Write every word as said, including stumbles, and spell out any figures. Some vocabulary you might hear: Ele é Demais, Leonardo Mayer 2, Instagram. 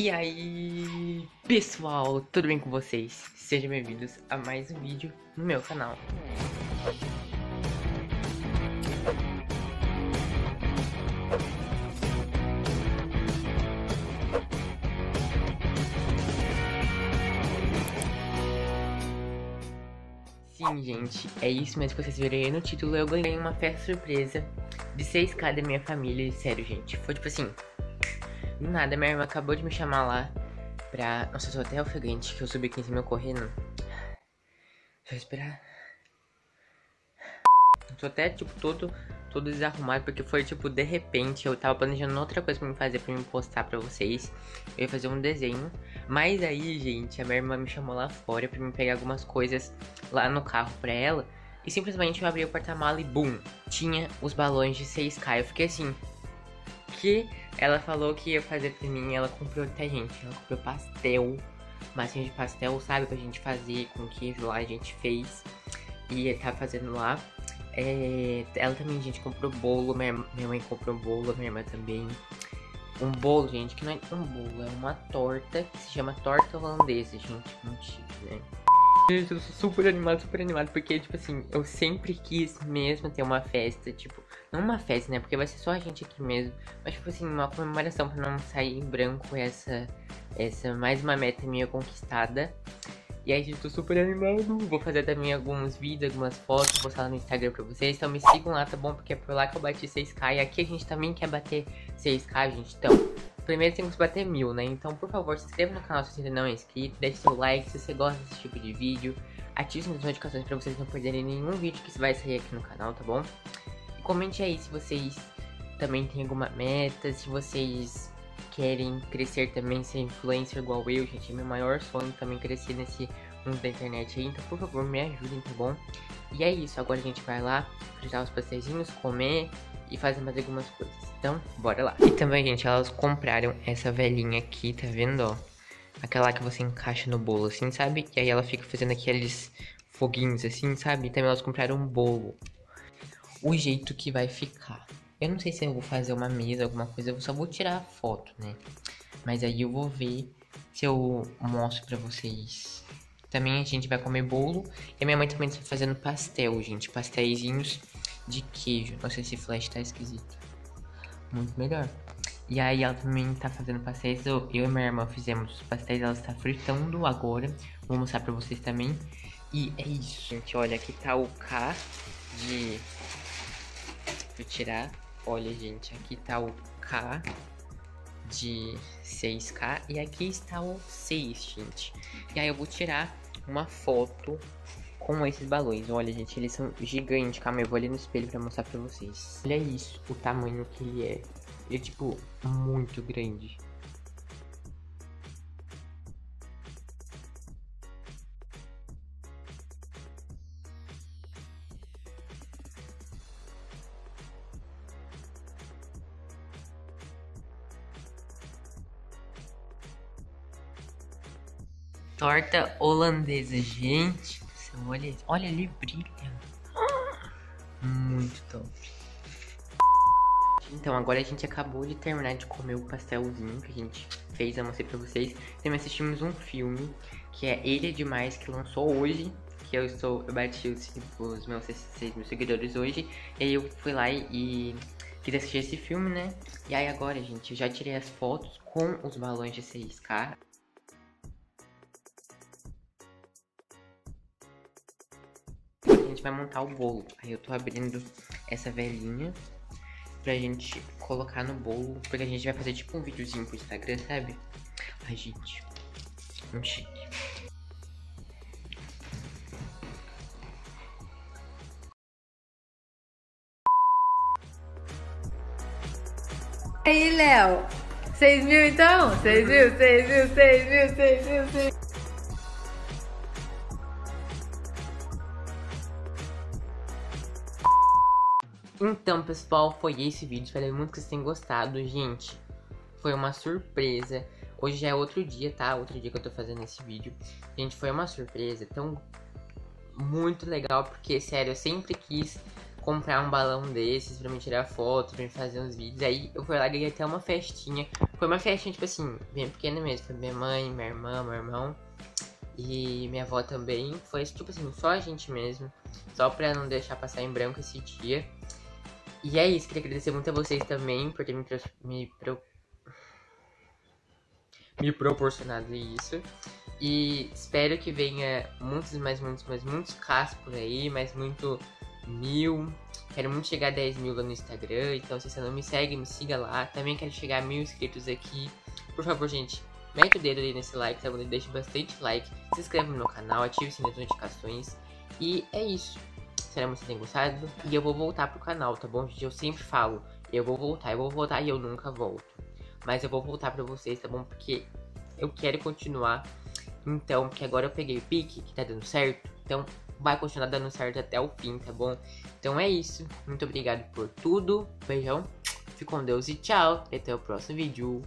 E aí, pessoal, tudo bem com vocês? Sejam bem-vindos a mais um vídeo no meu canal. Sim, gente, é isso mesmo que vocês viram aí no título. Eu ganhei uma festa surpresa de seis K da minha família, sério, gente. Foi tipo assim... Do nada, minha irmã acabou de me chamar lá pra... Nossa, eu sou até ofegante que eu subi aqui em cima correndo. Só esperar. Eu tô até, tipo, todo, todo desarrumado, porque foi, tipo, de repente. Eu tava planejando outra coisa pra me fazer, pra me postar pra vocês. Eu ia fazer um desenho. Mas aí, gente, a minha irmã me chamou lá fora pra me pegar algumas coisas lá no carro pra ela. E simplesmente eu abri o porta-mala e, bum, tinha os balões de seis K. Eu fiquei assim... Que ela falou que ia fazer pra mim, ela comprou até, gente, ela comprou pastel, massinha de pastel, sabe, pra gente fazer com queijo lá, a gente fez e tá fazendo lá. É, ela também, gente, comprou bolo, minha, minha mãe comprou bolo, minha irmã também. Um bolo, gente, que não é um bolo, é uma torta que se chama torta holandesa, gente, muito chique, né? Gente, eu sou super animado, super animado, porque, tipo assim, eu sempre quis mesmo ter uma festa, tipo, não uma festa, né, porque vai ser só a gente aqui mesmo, mas, tipo assim, uma comemoração pra não sair em branco essa, essa mais uma meta minha conquistada. E aí, gente, eu tô super animado, vou fazer também alguns vídeos, algumas fotos, vou postar lá no Instagram pra vocês, então me sigam lá, tá bom, porque é por lá que eu bati seis K, e aqui a gente também quer bater seis K, gente, então... Primeiro temos que bater mil, né? Então, por favor, se inscreva no canal se você ainda não é inscrito. Deixe seu like se você gosta desse tipo de vídeo. Ative as notificações para vocês não perderem nenhum vídeo que vai sair aqui no canal, tá bom? E comente aí se vocês também têm alguma meta, se vocês querem crescer também, ser influencer igual eu, gente. É meu maior sonho também crescer nesse mundo da internet aí. Então, por favor, me ajudem, tá bom? E é isso. Agora a gente vai lá fritar os pastelzinhos, comer... E fazem mais algumas coisas. Então, bora lá. E também, gente, elas compraram essa velhinha aqui, tá vendo, ó? Aquela que você encaixa no bolo, assim, sabe? E aí ela fica fazendo aqueles foguinhos, assim, sabe? E também elas compraram um bolo. O jeito que vai ficar. Eu não sei se eu vou fazer uma mesa, alguma coisa. Eu só vou tirar a foto, né? Mas aí eu vou ver se eu mostro pra vocês. Também a gente vai comer bolo. E a minha mãe também tá fazendo pastel, gente. Pastéisinhos de queijo. Nossa, esse flash tá esquisito. Muito melhor. E aí ela também tá fazendo pastéis. Eu, eu e minha irmã fizemos os pastéis. Ela está fritando agora. Vou mostrar pra vocês também. E é isso, gente. Olha, aqui tá o K de... Deixa eu tirar. Olha, gente. Aqui tá o K de seis K. E aqui está o seis, gente. E aí eu vou tirar uma foto... com esses balões. Olha, gente, eles são gigantes. Calma, eu vou ali no espelho pra mostrar pra vocês. Olha isso, o tamanho que ele é. Ele é, tipo, muito grande. Torta holandesa, gente. Olha, olha, ele brilha. Muito top. Então, agora a gente acabou de terminar de comer o pastelzinho que a gente fez, eu mostrei pra vocês. Também assistimos um filme, que é Ele é Demais, que lançou hoje. Que eu estou, eu bati os, os meus seis mil seguidores hoje. E aí eu fui lá e, e quis assistir esse filme, né? E aí agora, gente, eu já tirei as fotos com os balões de seis K. Vai montar o bolo. Aí eu tô abrindo essa velhinha pra gente colocar no bolo, porque a gente vai fazer tipo um videozinho pro Instagram, sabe? Ai, gente, um chique. E aí, Léo? seis mil então? seis mil, seis mil, seis mil, seis mil, seis mil. Então, pessoal, foi esse vídeo. Espero muito que vocês tenham gostado, gente. Foi uma surpresa. Hoje já é outro dia, tá? Outro dia que eu tô fazendo esse vídeo. Gente, foi uma surpresa tão muito legal, porque, sério, eu sempre quis comprar um balão desses pra me tirar foto, pra me fazer uns vídeos. Aí eu fui lá e ganhei até uma festinha. Foi uma festinha, tipo assim, bem pequena mesmo. Foi minha mãe, minha irmã, meu irmão e minha avó também. Foi, tipo assim, só a gente mesmo. Só pra não deixar passar em branco esse dia. E é isso, queria agradecer muito a vocês também por terem me, pro... me, pro... me proporcionado isso. E espero que venha muitos, mais muitos, mais muitos casos por aí, mais muito mil. Quero muito chegar a dez mil lá no Instagram, então se você não me segue, me siga lá. Também quero chegar a mil inscritos aqui. Por favor, gente, mete o dedo ali nesse like, tá bom? Deixe bastante like, se inscreve no meu canal, ative o sininho das notificações. E é isso. Espero que vocês tenham gostado. E eu vou voltar pro canal, tá bom? Eu sempre falo, eu vou voltar, eu vou voltar e eu nunca volto. Mas eu vou voltar pra vocês, tá bom? Porque eu quero continuar. Então, porque agora eu peguei o pique, que tá dando certo. Então, vai continuar dando certo até o fim, tá bom? Então é isso. Muito obrigado por tudo. Beijão. Fique com Deus e tchau. E até o próximo vídeo.